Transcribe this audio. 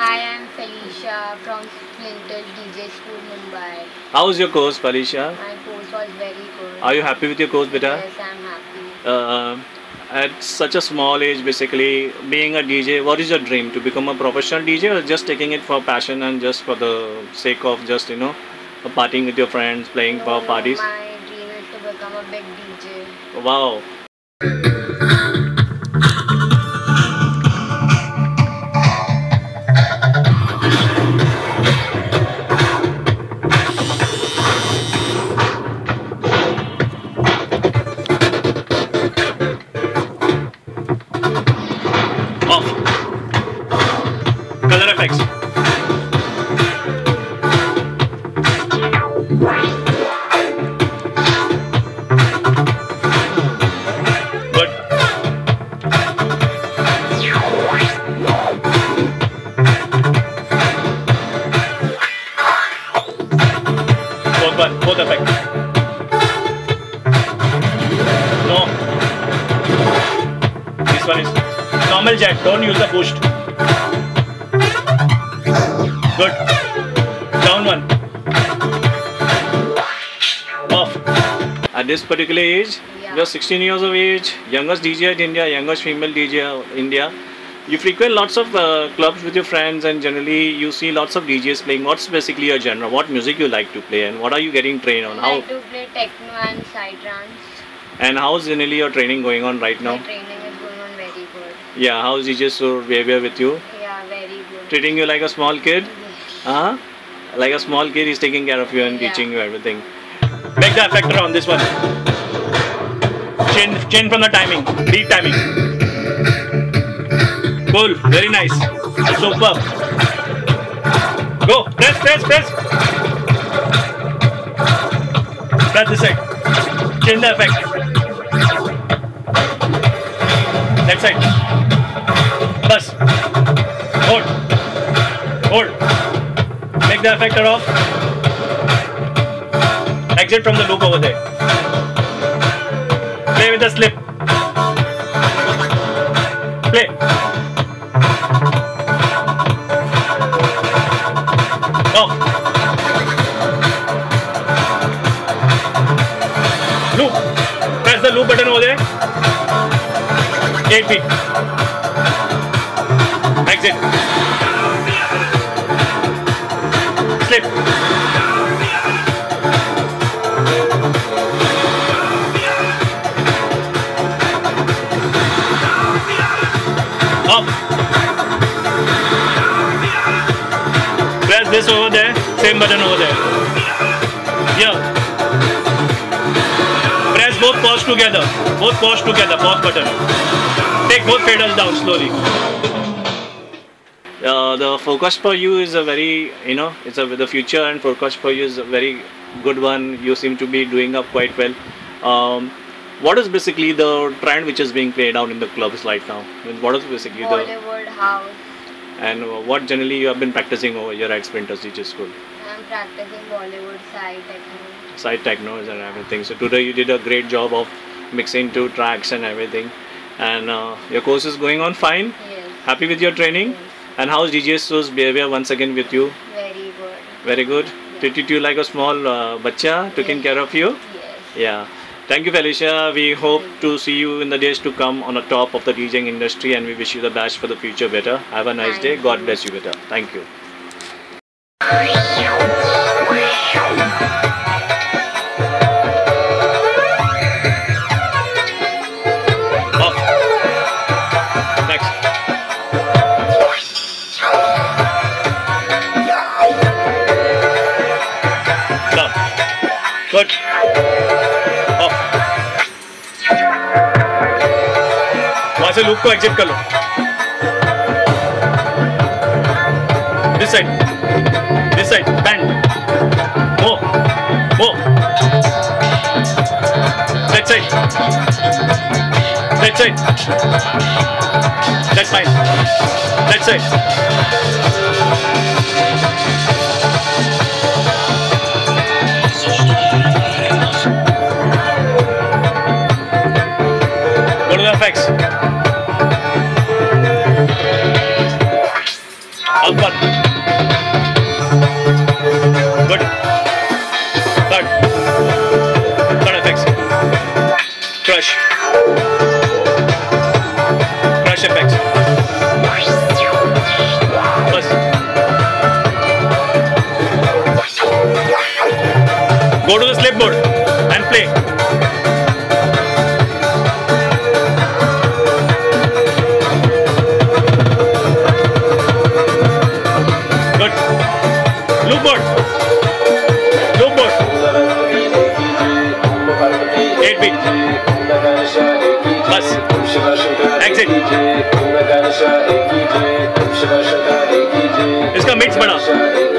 Hi, I am Felicia from Splinter DJ School, Mumbai. How was your course, Felicia? My course was very good. Are you happy with your course, beta? Yes, I am happy. At such a small age, basically, being a DJ, what is your dream? To become a professional DJ or just taking it for passion and just for the sake of just, you know, partying with your friends, playing for parties? My dream is to become a big DJ. Wow. Color effects. Good. Both effect. No. This one is normal jack. Don't use the boost. Good. Down one. Off. At this particular age, you are 16 years of age, youngest DJ in India, youngest female DJ in India. You frequent lots of clubs with your friends and generally you see lots of DJs playing. What's basically your genre? What music you like to play and what are you getting trained on? I like to play techno and psytrance. And how's generally your training going on right now? My training is going on very good. Yeah, how's DJ's behavior with you? Yeah, very good. Treating you like a small kid? Uh-huh. Like a small kid, he's taking care of you and teaching you everything. Make the effector on this one. Change from the timing. Beat timing. Cool. Very nice. Superb. Go. Press. Press this side. Change the effect. That side. Bus. Hold. Take the effector off. Exit from the loop over there. Play with the slip. Play. Off. Loop. Press the loop button over there. 8 feet. Exit. Slip. Up. Press this over there, same button over there. Yeah. Press both paws together. Both paws together, pause button. Take both pedals down slowly. The focus for you is a very, you know, it's the future and focus for you is a very good one. You seem to be doing up quite well. What is basically the trend which is being played out in the clubs right now? I mean, what is basically Hollywood house. And what generally you have been practicing over here at Splinter's DJ School? I am practicing Bollywood side techno. Side technos and everything. So today you did a great job of mixing two tracks and everything. And your course is going on fine? Yes. Happy with your training? Yes. And how is DJ Su's behavior once again with you? Very good. Very good. Yeah. Treated you like a small bacha, taking care of you? Yes. Yeah. Thank you, Felicia. We hope to see you in the days to come on the top of the DJing industry and we wish you the best for the future, beta. Have a nice day. God bless you, beta. Thank you. Good. Off. वहाँ से loop को exit कर लो. This side, bang. More. That side. That's fine. That side. Effects. Output. Go to the slipboard and play. Good. Loopboard. Loopboard. 8 beat. Bas. Exit. इसका mix बना.